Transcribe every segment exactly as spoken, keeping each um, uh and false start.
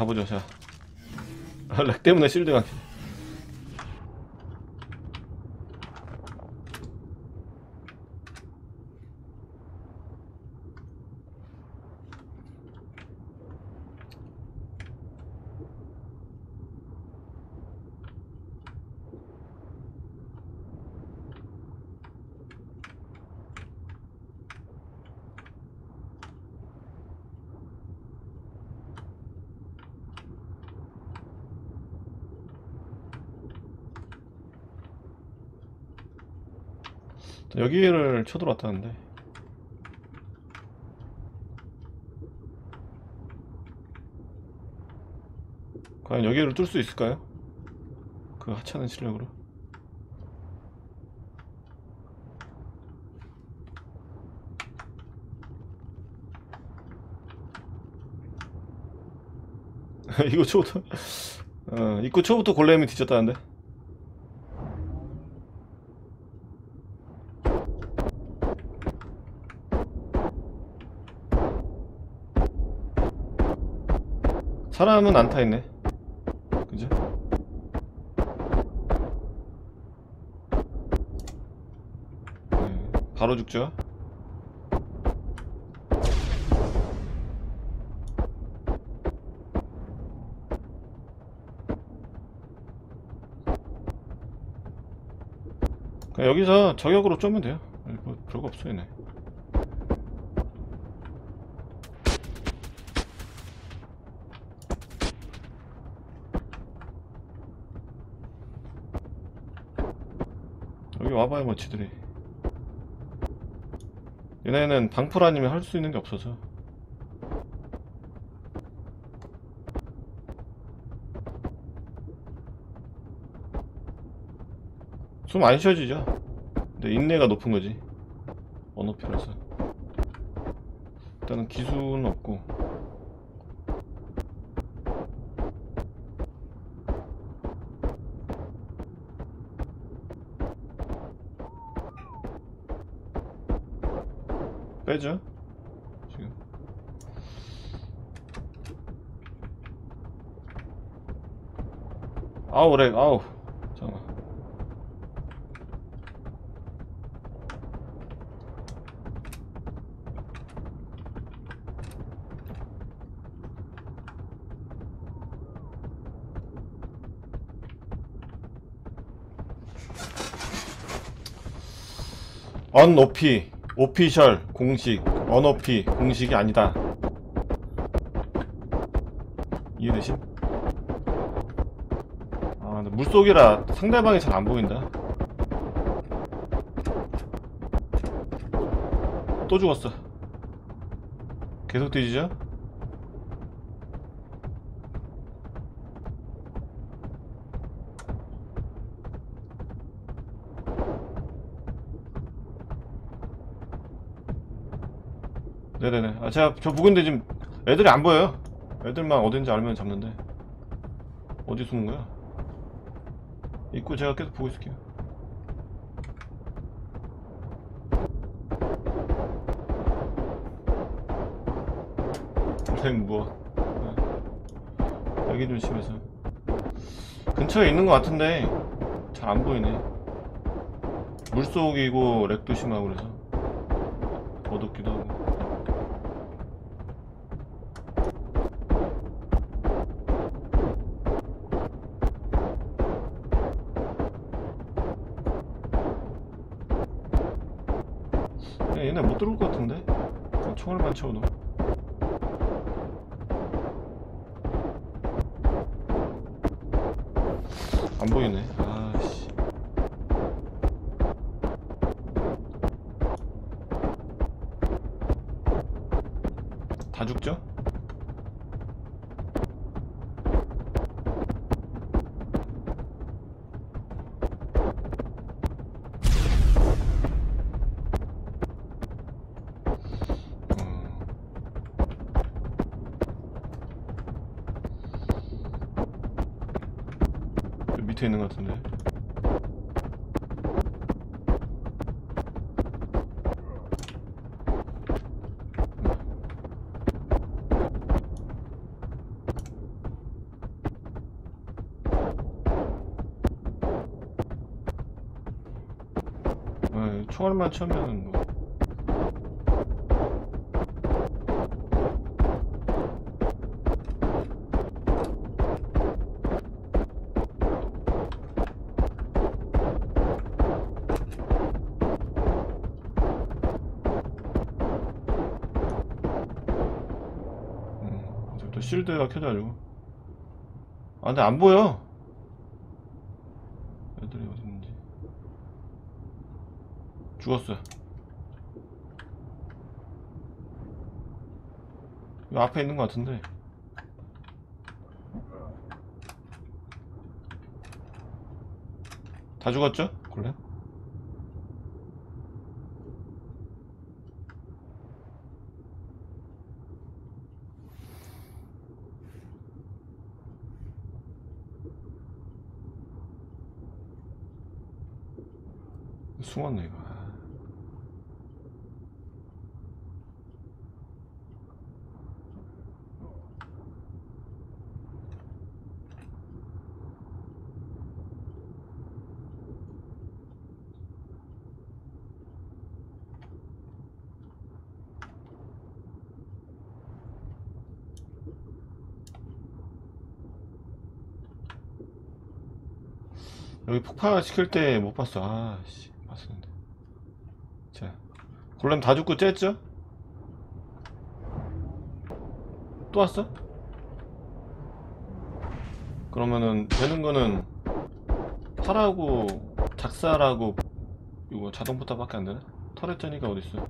가보죠. 자, 렉 때문에 실드가 여기를 쳐들어왔다는데, 과연 여기를 뚫을 수 있을까요? 그 하찮은 실력으로. 이거 초부터 어, 입구 초부터 골렘이 뒤졌다는데. 사람은 안 타있네, 그죠? 네, 바로 죽죠. 여기서 저격으로 쪼면 돼요. 뭐 별거 없어요. 네. 와봐야 멋지더래. 얘네는 방풀 아니면 할 수 있는 게 없어서. 숨 안 쉬어지죠. 근데 인내가 높은 거지. 언어표라서. 일단은 기수는 없고. 빼죠 지금. 아우 렉. 아우 잠깐만. 언오피 오피셜 공식, 언오피 공식이 아니다. 이해되심? 아, 근데 물속이라 상대방이 잘 안 보인다. 또 죽었어. 계속 뒤지죠? 네네네. 아, 제가 저 묵은데 지금 애들이 안 보여요. 애들만 어딘지 알면 잡는데. 어디 숨은 거야? 입구 제가 계속 보고 있을게요. 선생님 뭐 네. 여기 좀 심해서 근처에 있는 것 같은데 잘 안 보이네. 물속이고 렉도 심하고 그래서 어둡기도 하고. 얘네 못 들어올 것 같은데? 어, 총알만 채워도. 안 보이네. 아씨. 다 죽죠? 밑에 있는 것 같은데. 총알 맞추면 뭐. 음, 실드가 켜져가지고. 아, 근데 안 보여. 애들이 어딨는지. 죽었어요. 이 앞에 있는 것 같은데. 다 죽었죠? 골렘? 숨었네 이거. 여기 폭파 시킬 때 못 봤어. 아씨. 맞습니다. 자, 골렘 다 죽고 쬐죠? 또 왔어? 그러면은 되는 거는 파라고 작살하고 이거 자동포탑밖에 안 되네? 터렛 쬐니까 어딨어?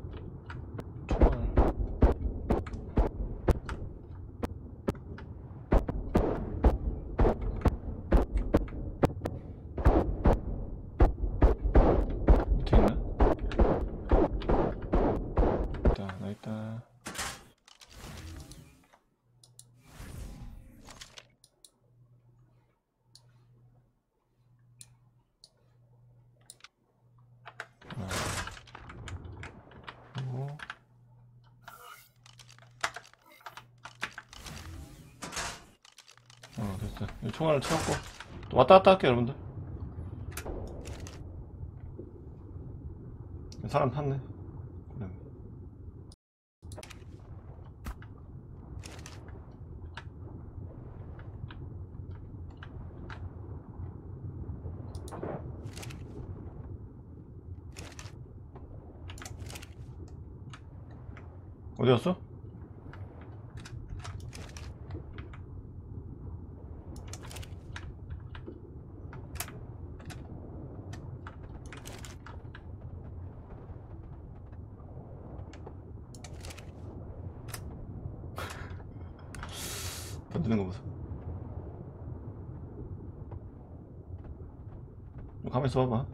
어, 됐어. 이 총알을 채웠고 또 왔다 갔다 할게요, 여러분들. 사람 탔네. 어디 갔어? 던지는 거 보소. 가만히 있어 봐봐.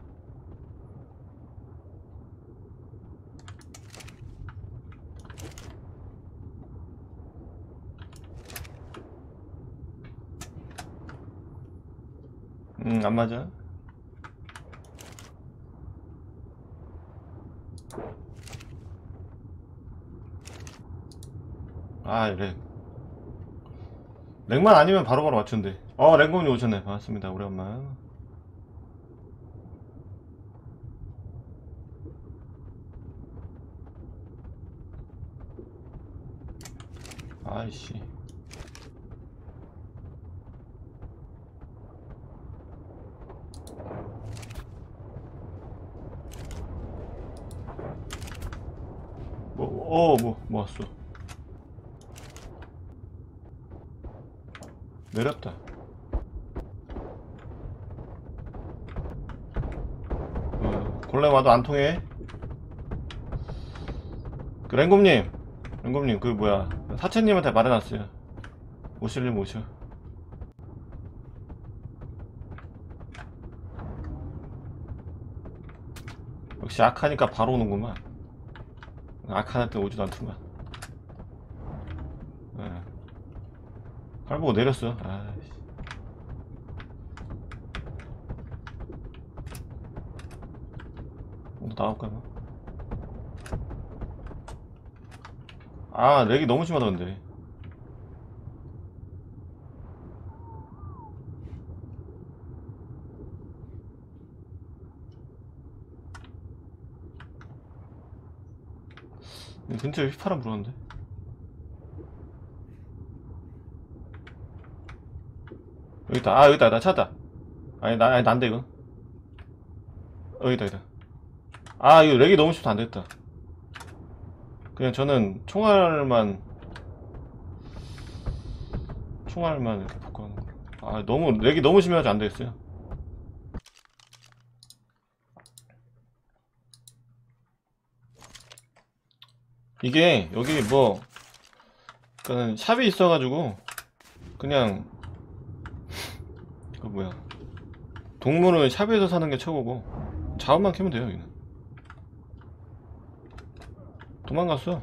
음, 안 맞아. 아, 이래. 렉만 아니면 바로바로 맞춘대. 어, 랭곰이 오셨네. 반갑습니다. 오랜만. 아이씨. 뭐, 어, 뭐, 뭐 왔어. 내렸다. 어, 골렘 와도 안 통해. 그 랭곰님, 랭곰님, 그 뭐야, 사채님한테 말해놨어요. 오실님 오셔. 역시 악하니까 바로 오는구만. 악한한테 오지도 않더만. 예. 팔보고 내렸어. 아이씨. 나올까 뭐. 아, 렉이 너무 심하던데. 근처에 휘파람 불었는데? 여기다. 아 여기다. 나 찾았다. 아니 나, 아니 난데 이건. 여기다 여기다. 아 이거 렉이 너무 심해서 안되겠다. 그냥 저는 총알만 총알만 이렇게 바꿔 놓는 거. 아 너무 렉이 너무 심해서 안되겠어요. 이게 여기 뭐 그러니까 샵이 있어가지고 그냥 그 뭐야 동물은 샵에서 사는게 최고고 자원만 캐면 돼요. 여기는 도망갔어.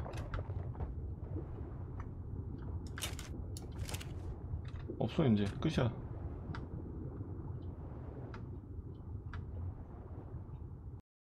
없어 이제 끝이야.